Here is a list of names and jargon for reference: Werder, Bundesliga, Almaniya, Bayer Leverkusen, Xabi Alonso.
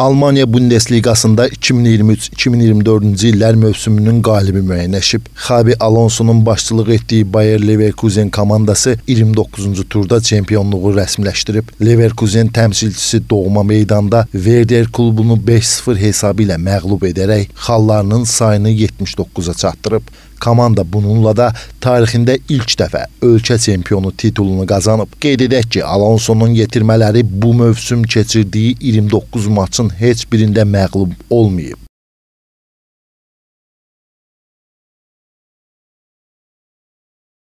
Almanya Bundesligasında 2023-2024-cü illər mövsümünün qalibi müəyyənləşib. Xabi Alonso'nun başçılıq etdiyi Bayer Leverkusen komandası 29-cu turda çempionluğu rəsmiləşdirib. Leverkusen təmsilçisi doğma meydanda Werder klubunu 5-0 hesabı ilə məğlub edərək xallarının sayını 79-a çatdırıb. Komanda bununla da tarixində ilk dəfə ölkə çempionu titulunu qazanıb. Qeyd edək ki, Alonsonun yetirmələri bu mövsüm keçirdiyi 29 maçın heç birində məğlub olmayıb.